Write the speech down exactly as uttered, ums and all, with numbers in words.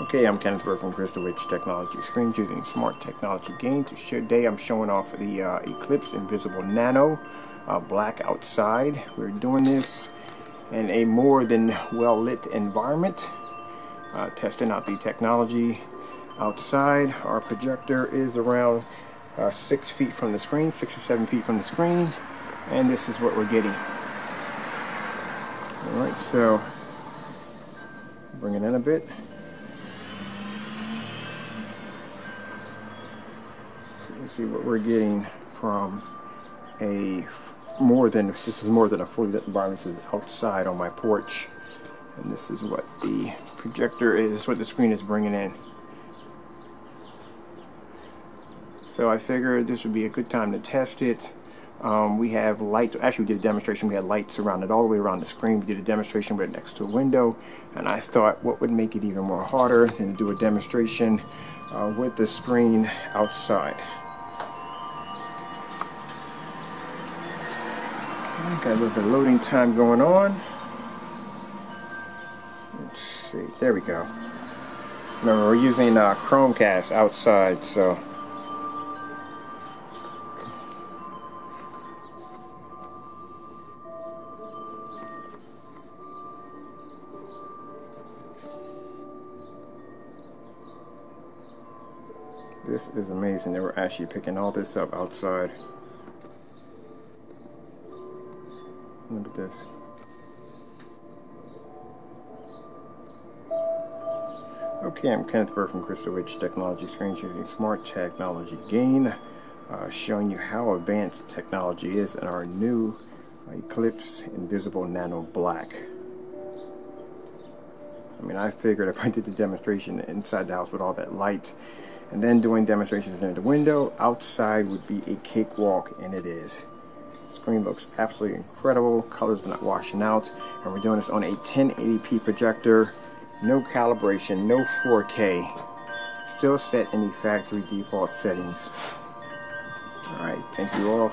Okay, I'm Kenneth Burke from Crystal Edge Technology Screens, using smart technology games. Today I'm showing off the uh, Eclipse Invisible Nano uh, Black outside. We're doing this in a more than well-lit environment, uh, testing out the technology outside. Our projector is around uh, six feet from the screen, six or seven feet from the screen, and this is what we're getting. All right, so bring it in a bit. Let's see what we're getting from a more than this is more than a fully lit environment. This is outside on my porch, and this is what the projector is. This is what the screen is bringing in. So I figured this would be a good time to test it. Um, we have lights. Actually, we did a demonstration. We had lights surrounded all the way around the screen. We did a demonstration right next to a window, and I thought, what would make it even more harder than do a demonstration uh, with the screen outside? Got a little bit of loading time going on. Let's see. There we go. Remember, we're using uh, Chromecast outside, so. This is amazing that we're actually picking all this up outside. Look at this. Okay, I'm Kenneth Burke from Crystal Edge Technology Screens, using smart technology gain, uh, showing you how advanced technology is in our new Eclipse Invisible Nano Black. I mean, I figured if I did the demonstration inside the house with all that light, and then doing demonstrations near the window, outside would be a cakewalk, and it is. Screen looks absolutely incredible. Colors are not washing out, and we're doing this on a ten eighty p projector, no calibration, no four K, still set in the factory default settings. All right, thank you all for your